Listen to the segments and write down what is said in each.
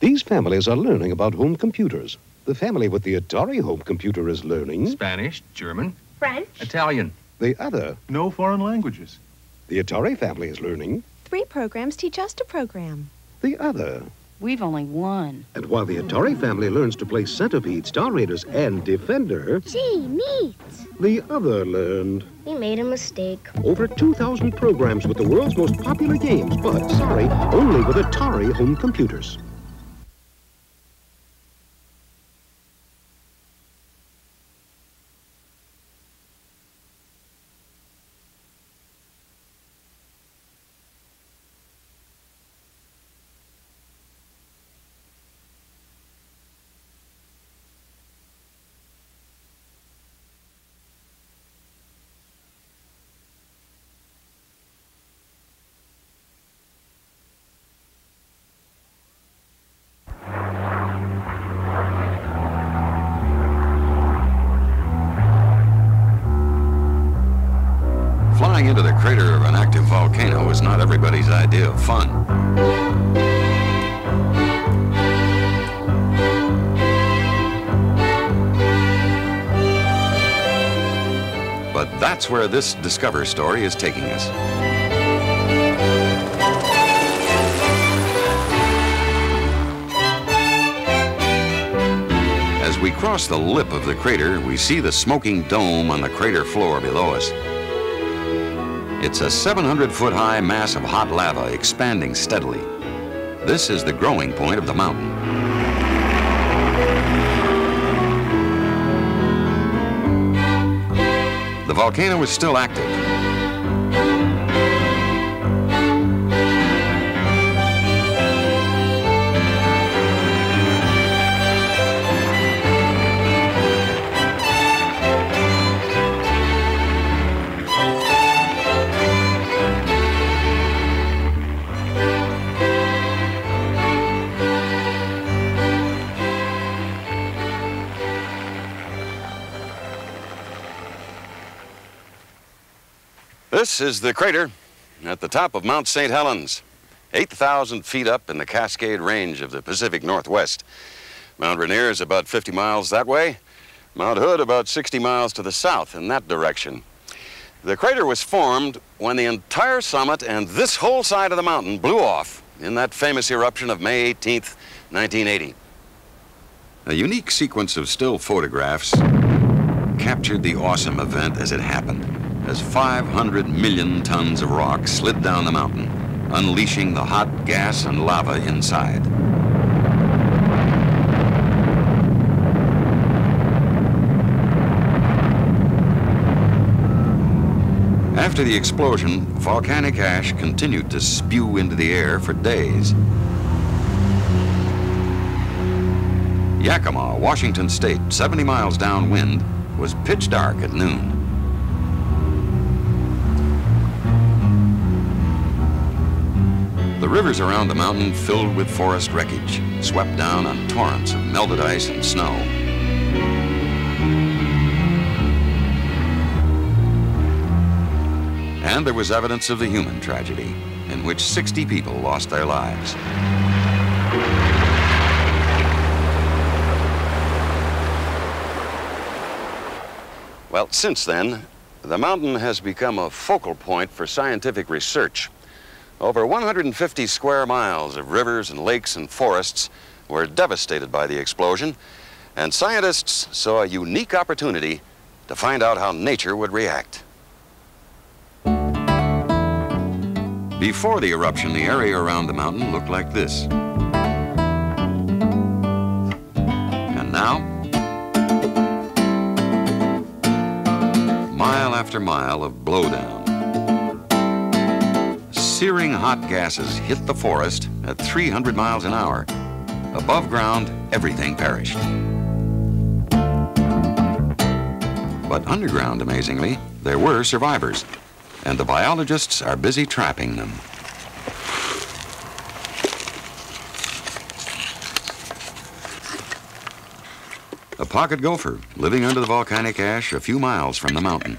These families are learning about home computers. The family with the Atari home computer is learning Spanish, German, French, Italian. The other, no foreign languages. The Atari family is learning 3 programs teach us to program. The other, we've only 1. And while the Atari family learns to play Centipede, Star Raiders, and Defender... Gee, neat! The other learned... We made a mistake. Over 2,000 programs with the world's most popular games, but, sorry, only with Atari home computers. Flying into the crater of an active volcano is not everybody's idea of fun. But that's where this Discover story is taking us. As we cross the lip of the crater, we see the smoking dome on the crater floor below us. It's a 700-foot-high mass of hot lava expanding steadily. This is the growing point of the mountain. The volcano is still active. This is the crater at the top of Mount Saint Helens, 8,000 feet up in the Cascade Range of the Pacific Northwest. Mount Rainier is about 50 miles that way, Mount Hood about 60 miles to the south in that direction. The crater was formed when the entire summit and this whole side of the mountain blew off in that famous eruption of May 18th, 1980. A unique sequence of still photographs captured the awesome event as it happened, as 500 million tons of rock slid down the mountain, unleashing the hot gas and lava inside. After the explosion, volcanic ash continued to spew into the air for days. Yakima, Washington State, 70 miles downwind, was pitch dark at noon. The rivers around the mountain filled with forest wreckage, swept down on torrents of melted ice and snow. And there was evidence of the human tragedy, in which 60 people lost their lives. Well, since then, the mountain has become a focal point for scientific research. Over 150 square miles of rivers and lakes and forests were devastated by the explosion, and scientists saw a unique opportunity to find out how nature would react. Before the eruption, the area around the mountain looked like this. And now, mile after mile of blowdown. Searing hot gases hit the forest at 300 miles an hour. Above ground, everything perished. But underground, amazingly, there were survivors, and the biologists are busy trapping them. A pocket gopher living under the volcanic ash a few miles from the mountain.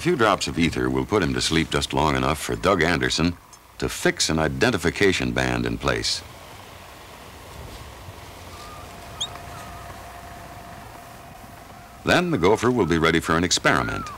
A few drops of ether will put him to sleep just long enough for Doug Anderson to fix an identification band in place. Then the gopher will be ready for an experiment.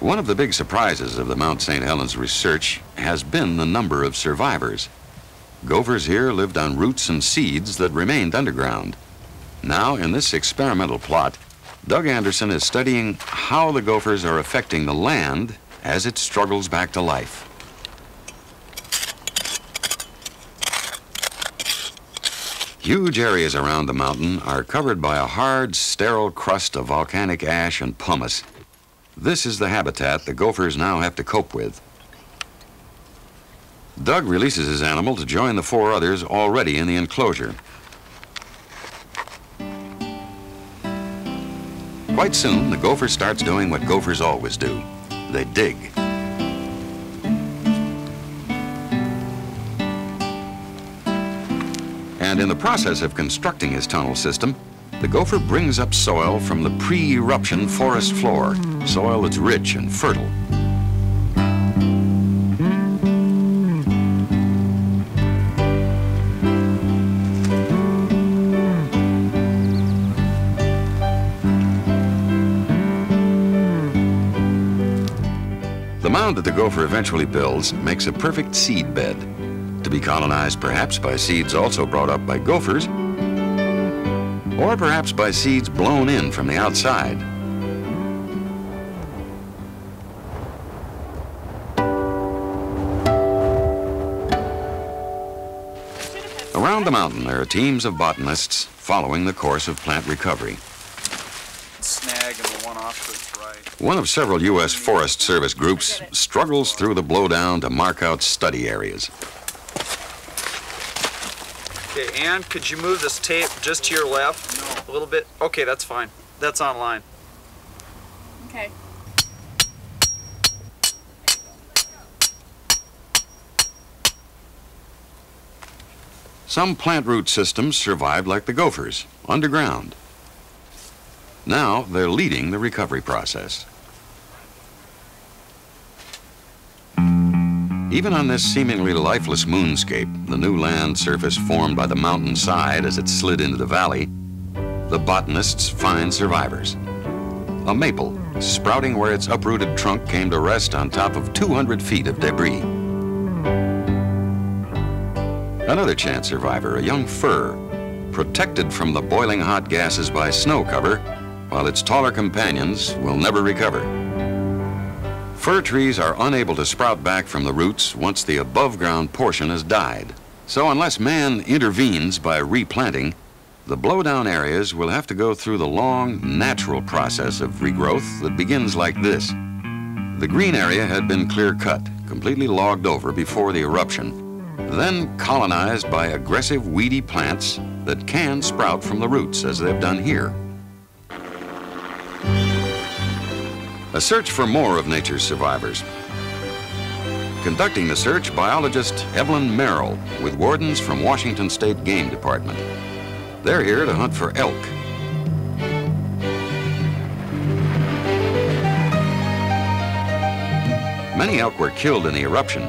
One of the big surprises of the Mount St. Helens research has been the number of survivors. Gophers here lived on roots and seeds that remained underground. Now, in this experimental plot, Doug Anderson is studying how the gophers are affecting the land as it struggles back to life. Huge areas around the mountain are covered by a hard, sterile crust of volcanic ash and pumice. This is the habitat the gophers now have to cope with. Doug releases his animal to join the four others already in the enclosure. Quite soon, the gopher starts doing what gophers always do. They dig. And in the process of constructing his tunnel system, the gopher brings up soil from the pre-eruption forest floor, soil that's rich and fertile. The mound that the gopher eventually builds makes a perfect seed bed, to be colonized perhaps by seeds also brought up by gophers, or perhaps by seeds blown in from the outside. Around the mountain, there are teams of botanists following the course of plant recovery. Snag and the one off to its right. One of several U.S. Forest Service groups struggles through the blowdown to mark out study areas. Okay, and could you move this tape just to your left? No. A little bit? Okay, that's fine. That's online. Okay. Some plant root systems survived like the gophers, underground. Now they're leading the recovery process. Even on this seemingly lifeless moonscape, the new land surface formed by the mountainside as it slid into the valley, the botanists find survivors. A maple, sprouting where its uprooted trunk came to rest on top of 200 feet of debris. Another chance survivor, a young fir, protected from the boiling hot gases by snow cover, while its taller companions will never recover. Fir trees are unable to sprout back from the roots once the above-ground portion has died. So unless man intervenes by replanting, the blowdown areas will have to go through the long, natural process of regrowth that begins like this. The green area had been clear-cut, completely logged over before the eruption, then colonized by aggressive, weedy plants that can sprout from the roots, as they've done here. A search for more of nature's survivors. Conducting the search, biologist Evelyn Merrill with wardens from Washington State Game Department. They're here to hunt for elk. Many elk were killed in the eruption,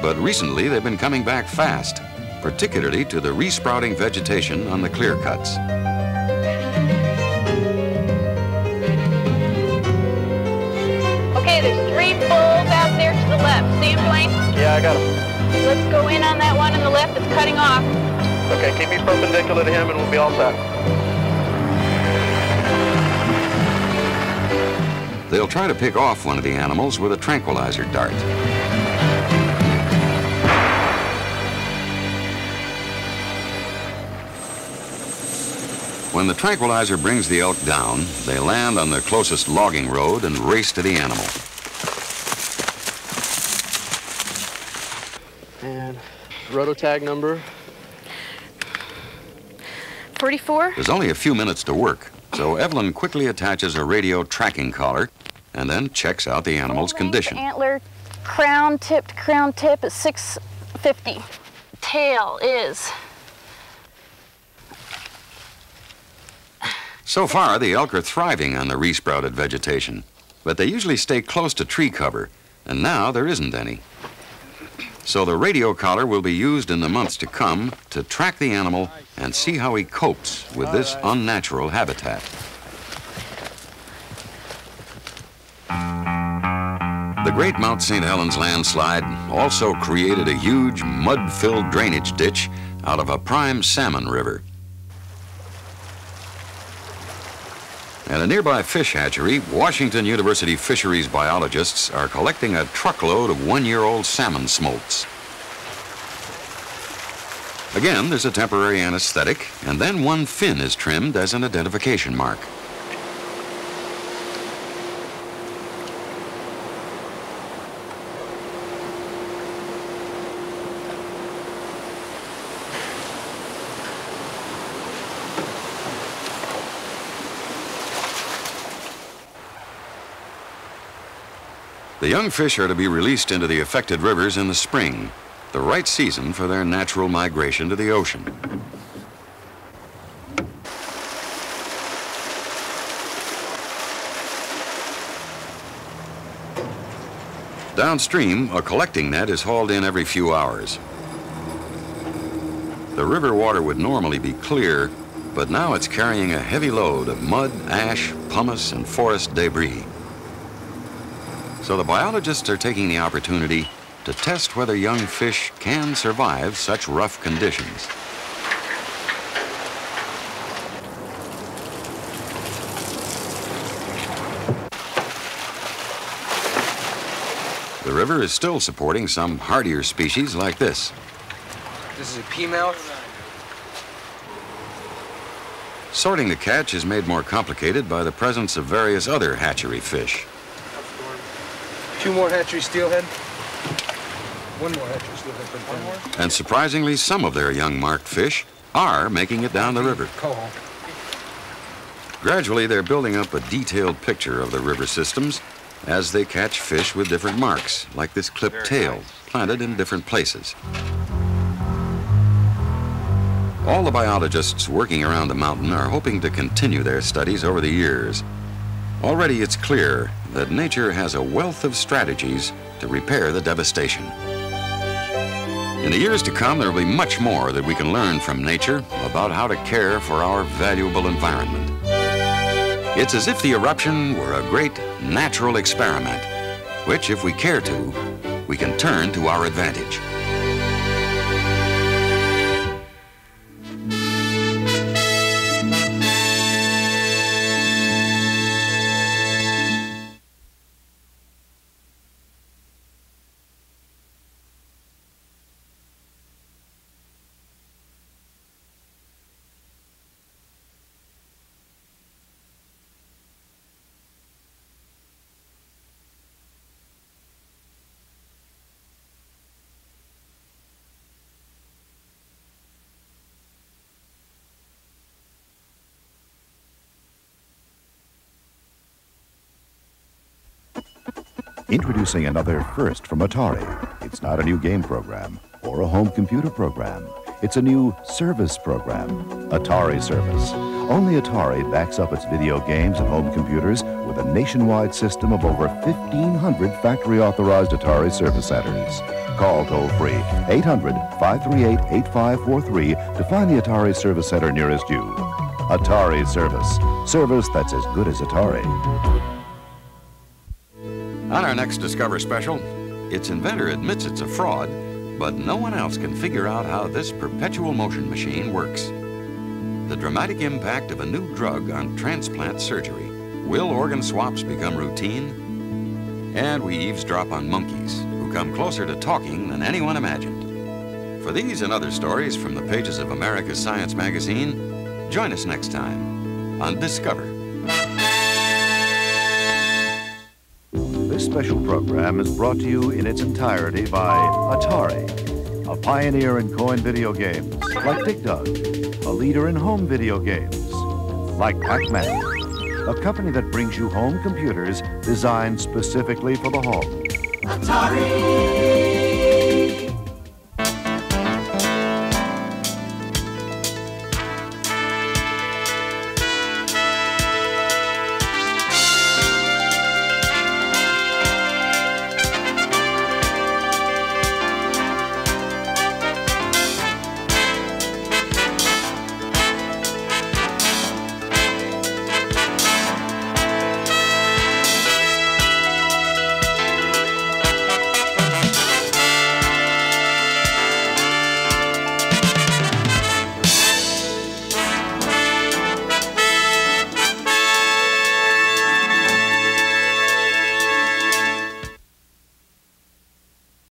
but recently they've been coming back fast, particularly to the resprouting vegetation on the clear cuts. There's three poles out there to the left. See them, Blaine? Yeah, I got them. Let's go in on that one on the left that's cutting off. Okay, keep me perpendicular to him and we'll be all set. They'll try to pick off one of the animals with a tranquilizer dart. When the tranquilizer brings the elk down, they land on the closest logging road and race to the animal. And roto tag number 44. There's only a few minutes to work, so Evelyn quickly attaches a radio tracking collar and then checks out the animal's condition. Antler, crown tip is 650. Tail is So far, the elk are thriving on the resprouted vegetation, but they usually stay close to tree cover, and now there isn't any. So the radio collar will be used in the months to come to track the animal and see how he copes with this unnatural habitat. The great Mount St. Helens landslide also created a huge mud-filled drainage ditch out of a prime salmon river. At a nearby fish hatchery, Washington University fisheries biologists are collecting a truckload of one-year-old salmon smolts. Again, there's a temporary anesthetic, and then one fin is trimmed as an identification mark. The young fish are to be released into the affected rivers in the spring, the right season for their natural migration to the ocean. Downstream, a collecting net is hauled in every few hours. The river water would normally be clear, but now it's carrying a heavy load of mud, ash, pumice, and forest debris. So the biologists are taking the opportunity to test whether young fish can survive such rough conditions. The river is still supporting some hardier species like this. This is a peamout. Sorting the catch is made more complicated by the presence of various other hatchery fish. Two more hatchery steelhead. One more hatchery steelhead. One more? And surprisingly, some of their young marked fish are making it down the river. Gradually, they're building up a detailed picture of the river systems as they catch fish with different marks, like this clipped tail, planted in different places. All the biologists working around the mountain are hoping to continue their studies over the years. Already, it's clear that nature has a wealth of strategies to repair the devastation. In the years to come, there will be much more that we can learn from nature about how to care for our valuable environment. It's as if the eruption were a great natural experiment, which, if we care to, we can turn to our advantage. Introducing another first from Atari. It's not a new game program or a home computer program. It's a new service program, Atari Service. Only Atari backs up its video games and home computers with a nationwide system of over 1,500 factory-authorized Atari service centers. Call toll-free 800-538-8543 to find the Atari Service Center nearest you. Atari Service. Service that's as good as Atari. On our next Discover special, its inventor admits it's a fraud, but no one else can figure out how this perpetual motion machine works. The dramatic impact of a new drug on transplant surgery. Will organ swaps become routine? And we eavesdrop on monkeys, who come closer to talking than anyone imagined. For these and other stories from the pages of America's Science magazine, join us next time on Discover. This special program is brought to you in its entirety by Atari, a pioneer in coin video games, like Dig Dug, a leader in home video games, like Pac-Man, a company that brings you home computers designed specifically for the home. Atari!